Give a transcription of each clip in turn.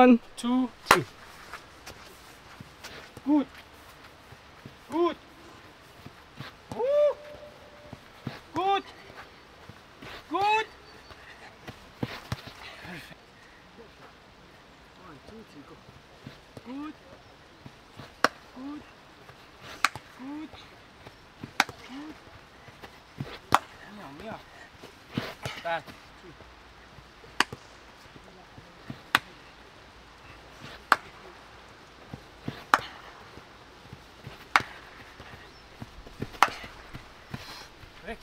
1, 2, 3. Good. Good. Good. Good. Good. Perfect. 1, 2, 3, go. Good. Good. Good. Good. Yeah. Back. Correct.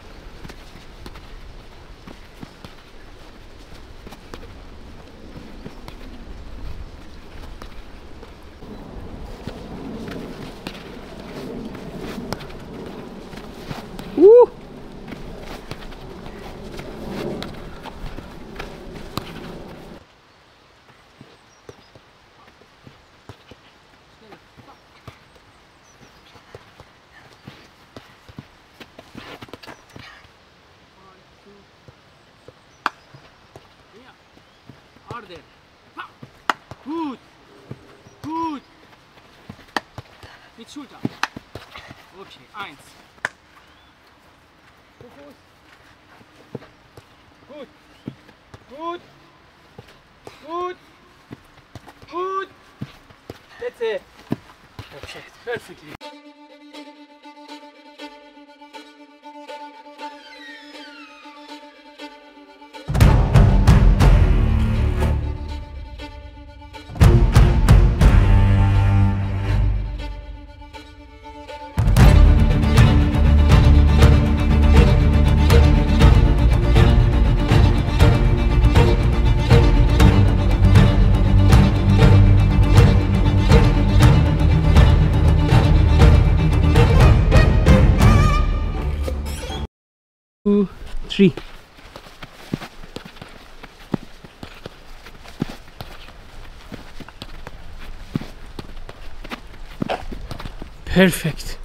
Woo! Good. Gut. Mit Schulter. Okay, 1. Fokus. Gut. Gut. Gut. Gut. That's it. Perfect. Perfectly. Three. Perfect.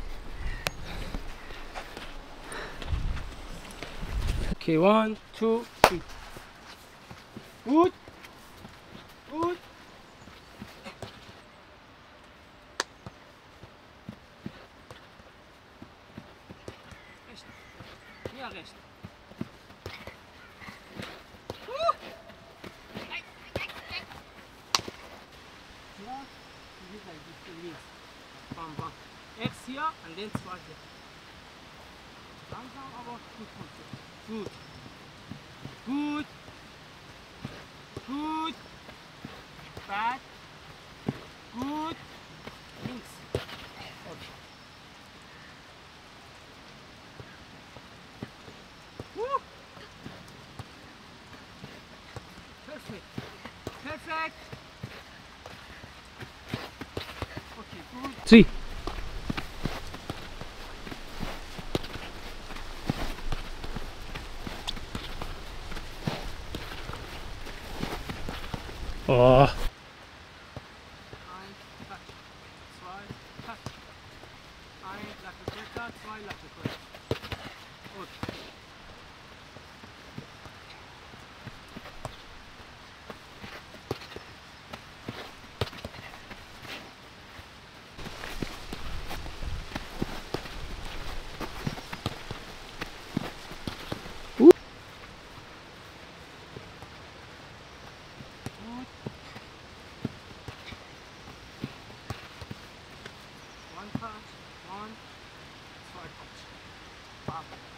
Okay, 1, 2, 3. Good. Good. Yeah, rest. X here and then twice here. Langsam, aber gut funktioniert. Gut. Gut. Gut. Back. Gut. Links. Okay. Woo. Perfect. Perfect. Okay, good. 3. Oh. 1, 2, 3, 2, 3. 1, 2, 3, 2, 3. Okay.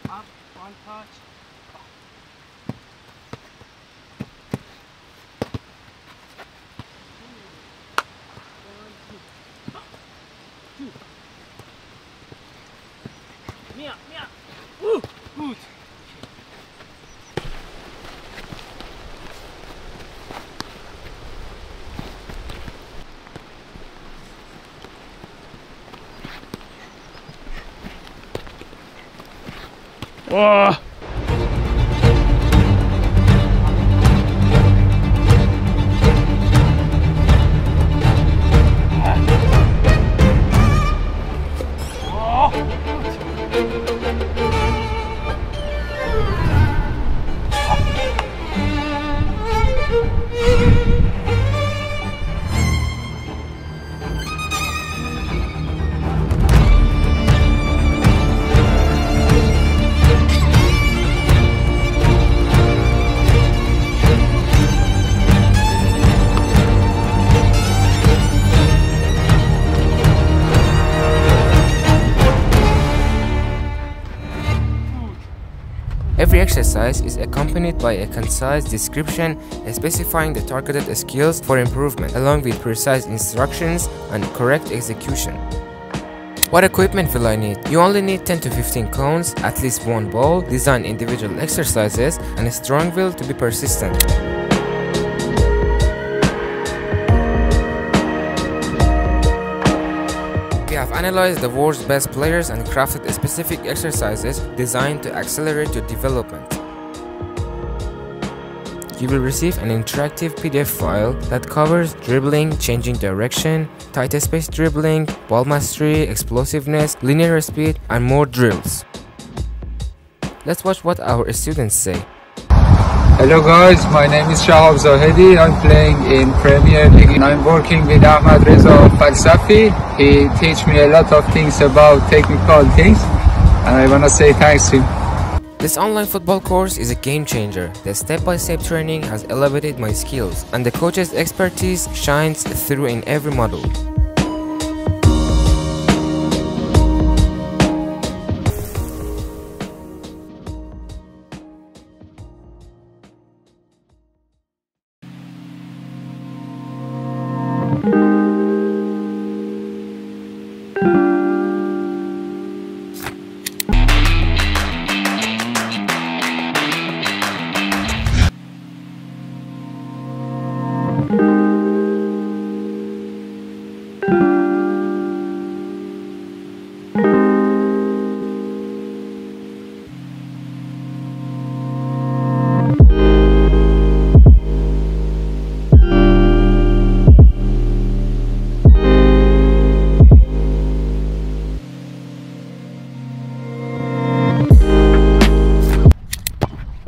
Up, 1 touch. Up. 2. Mia. Ooh, good. Oh. Every exercise is accompanied by a concise description specifying the targeted skills for improvement, along with precise instructions and correct execution. What equipment will I need? You only need 10 to 15 cones, at least one ball, design individual exercises, and a strong will to be persistent. We have analyzed the world's best players and crafted specific exercises designed to accelerate your development. You will receive an interactive PDF file that covers dribbling, changing direction, tight space dribbling, ball mastery, explosiveness, linear speed, and more drills. Let's watch what our students say. Hello guys, my name is Shahab Zahedi. I'm playing in Premier League and I'm working with Ahmadreza Falsafi. He teach me a lot of things about technical things and I want to say thanks to him. This online football course is a game changer. The step-by-step training has elevated my skills, and the coach's expertise shines through in every module.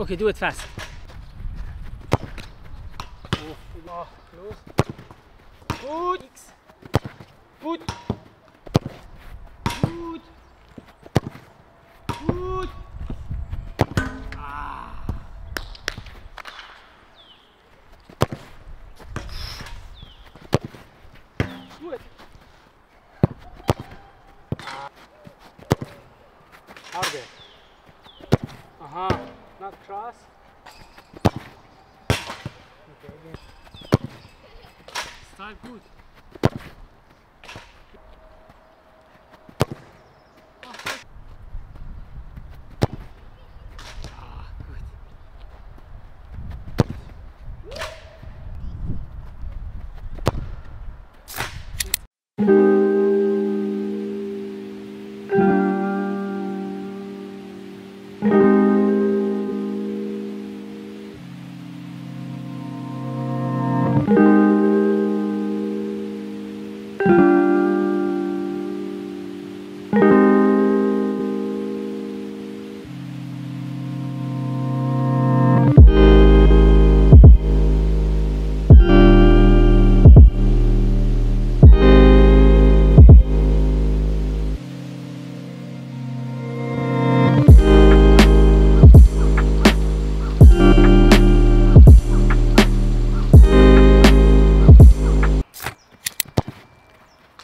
Okay, do it fast. Oh, close. Good. Good. Good. Good. Ah. Good. Out there. Uh-huh. Not cross. Okay, again. Start good.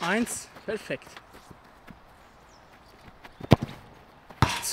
Eins, perfekt.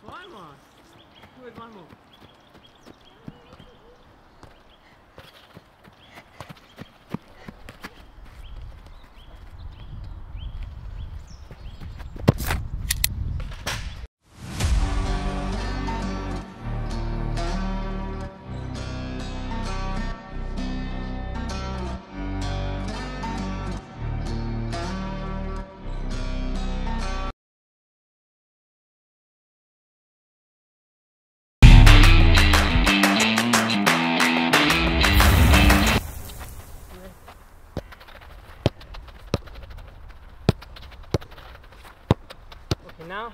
Zweimal. Do it one more. Now,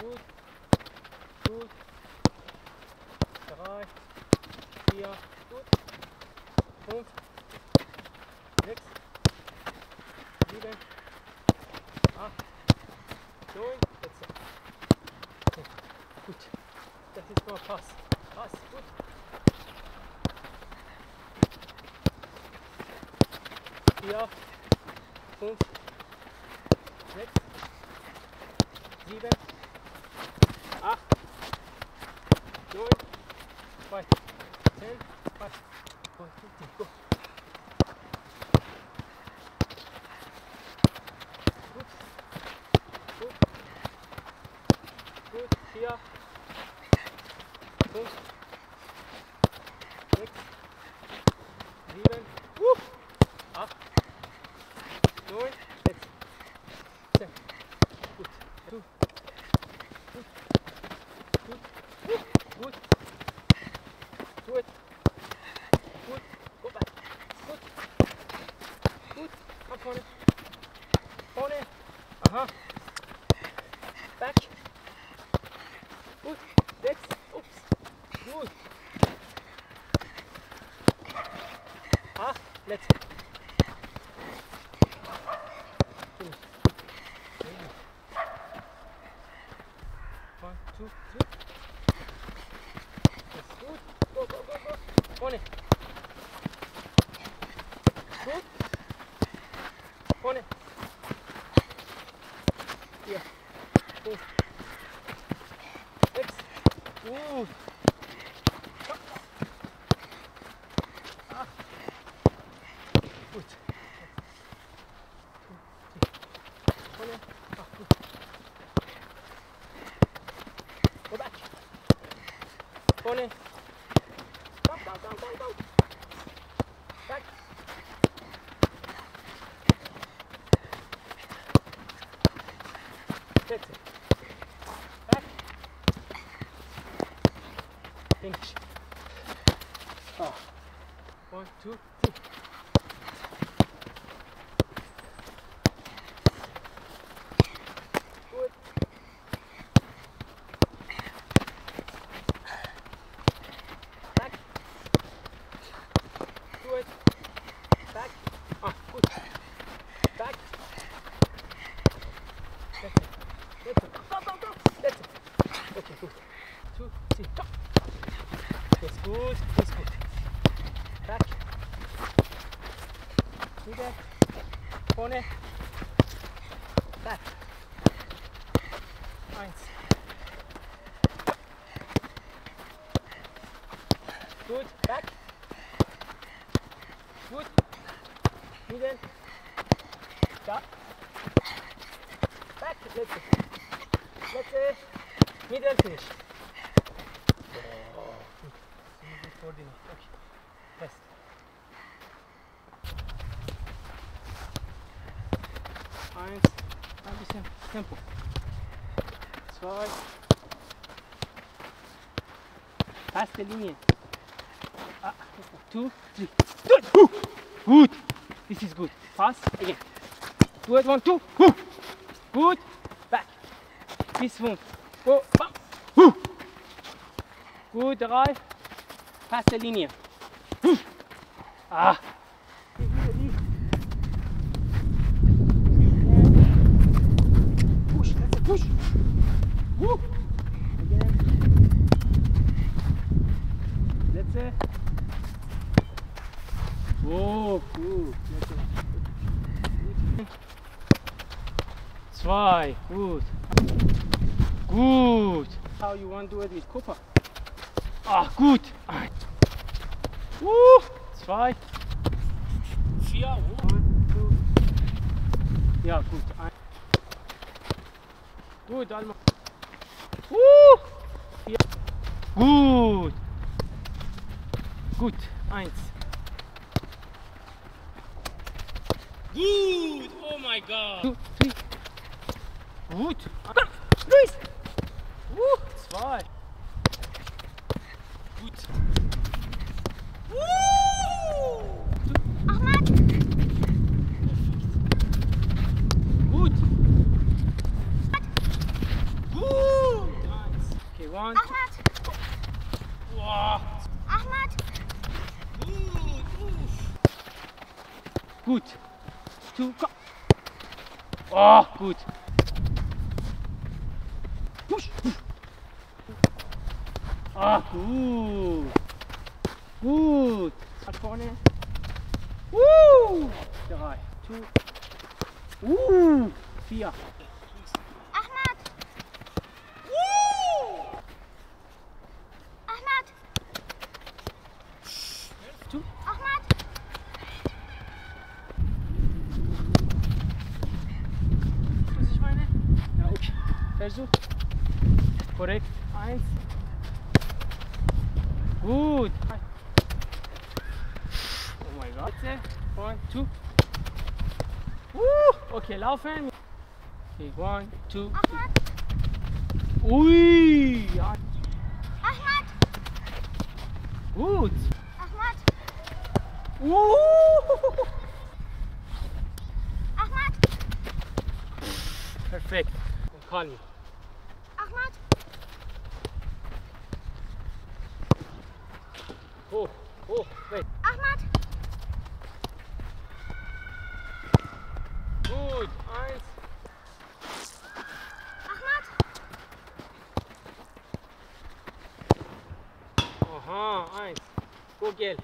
gut, gut, drei, vier, gut, fünf, sechs, sieben, acht, 4, 5, 6, 7, 8, 9, 5, 10, 5, 15, go. Gut, 4, 5, 6, 7, 8, 9, jetzt, 10, gut, gut, komm vorne, aha, back, gut, jetzt, ups, gut, ah, letzte, gut, 1, 2, 3, das gut, go, vorne, gut, vorne, hier, gut, jetzt, gut, ah, gut, vorne, ah, gut, go back, vorne, down, back, that's it. Back. Finish. Oh. 1, 2, 3. Good. Back. Good. Back. Ah, good. Back. That's it. Go. That's it. Okay, good. 2, 3, go. That's good. Back. Do that. Vorne. Back. 1. Good. Back. Good. Do that. Stop. Back. Let's go. Let's say middle finish. Oh, good. Before dinner. Okay. Rest. Eins. Ein bisschen Tempo. 2. Fast Linie. Ah, 2, 3. Good. Good. This is good. Fast again. Do it. 1, 2. Good. This one. Go. Bam. Gut, 3. Passe Linie. Ah. Push. Let's push. Woo. Again. Let's. Oh, gut. Let's. 2. Gut. Good. How you want to do it with Cooper? Ah, gut. 1, 2, 4. 1, 2. Ja, gut. 1. Gut, Alma. Gut. Gut. 1. Gut. Oh my God. 2, 3. Gut. 1, 2. 2. Gut. Ahmad. Gut. Gut. Nice. Okay, 1. Ahmad. Wow. Ahmad. Gut. 2. Oh, gut. Push. Ah, gut. Gut. Nach vorne. Woo! 3, 2, Woo! 4. Ahmad! Woo! Ahmad! 2. Ahmad! Was ich meine? Ja, okay. Versuch. Korrekt. 1. Gut. Oh mein Gott. 1, 2. Woo! Okay, laufen. 1, 2. Ahmad. Ui. Ahmad. Gut. Ahmad. Ahmad. Perfekt. Und Kali. Ahmad. Hoch, hoch, weg. Ahmad. Gut, 1. Ahmad. Aha, 1. Go, Gel.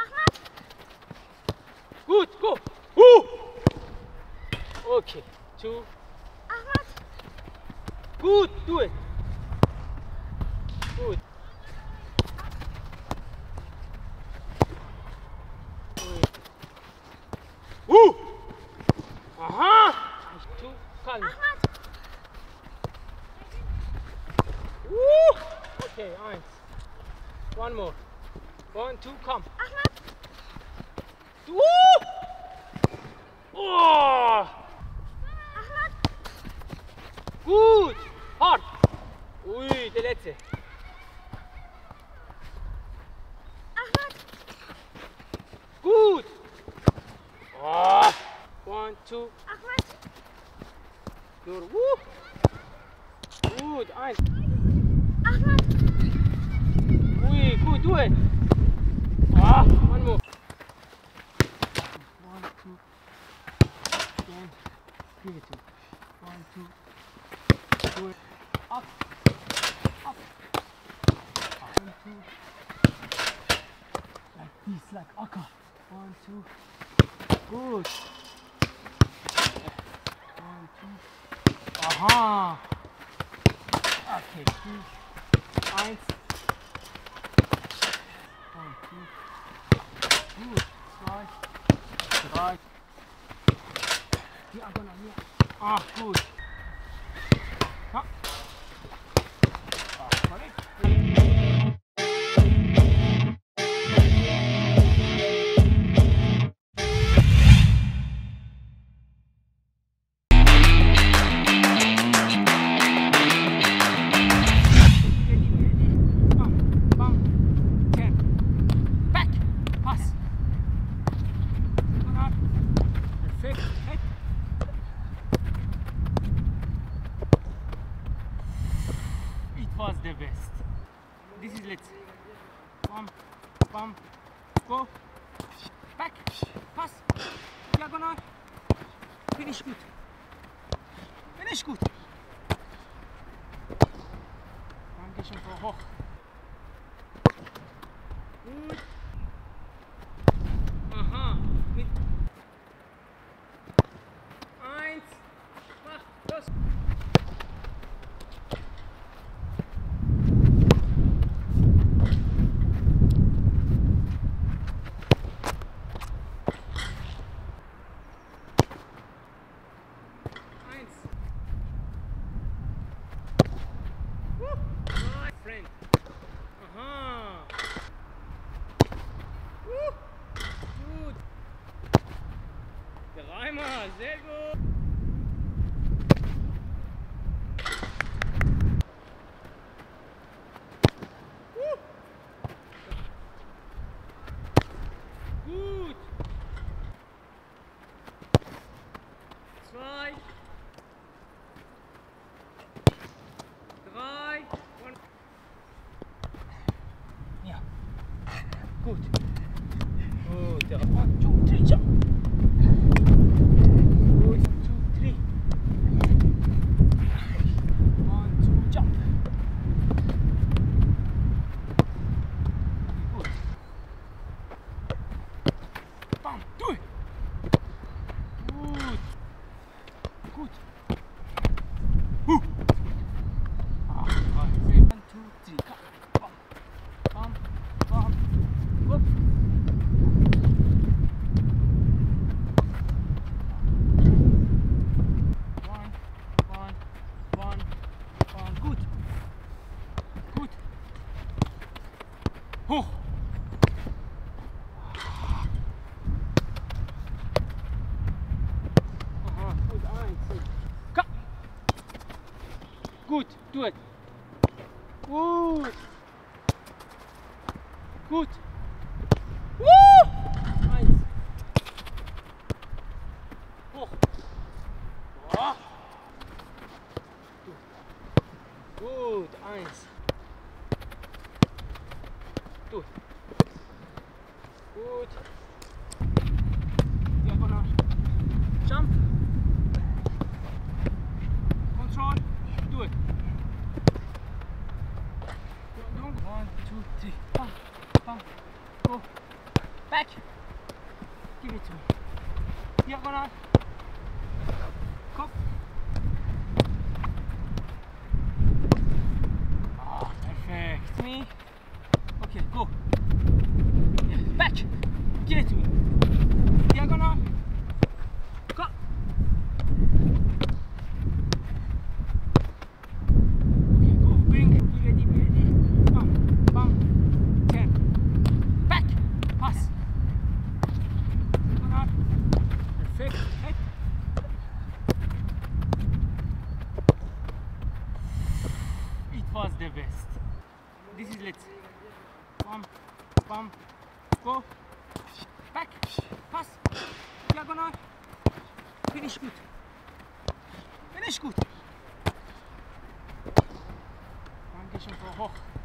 Ahmad. Gut, go. Okay, 2. Ahmad. Gut, do it. Gut. Okay, 1. One more. 1, 2, come. Ahmad. Woo! Oh! Ahmad. Gut. Hard. Ui, der letzte. Ahmad. Gut. Oh. 1, 2. Ahmad. Nur. Woo. Gut. 1. Ahmad. Ui, good, do it. Ah, one more. 1, 2. Again. Give it to me. 1, 2. Do it. Up. Up. 1, 2. Like this, like Akka. 1, 2. Good. 1, 2. Aha. Okay, 2. 1. 1, 2, gut, 2, 3, die anderen an mir, ach gut, ha. Ach, korrekt. Was the best. This is let's bump, bump, go, back, pass, diagonal, finish good, finish good. Dankeschön, Frau Hoch. Gut. Aha, mit 1, mach, los. Sehr gut. Gut. 2, 3 und ja. Gut. Gut, der Rapport. 2, 3, jump. 2, Bam, do it. Good. Good. Woo. One, two, three. Bam, bam, bam. Whoop. One, one, one, one. Good. Good. Oh. Good, do it. Good. Good. Woo! Nice. Oh. Oh. Good. Eins. Good. Good. Diagonal. Jump. Control. Do it. One, two, three. Bam, bam. Go. Back. Give it to me. Diagonal. Kopf. Ah, perfect. Me. Okay, go. Yeah. Back. Give it to me. Diagonal. Kopf. Was the best. This is let's bump, bump, go, back, pass, diagonal, finish good, finish good. Dankeschön, Frau Hoch.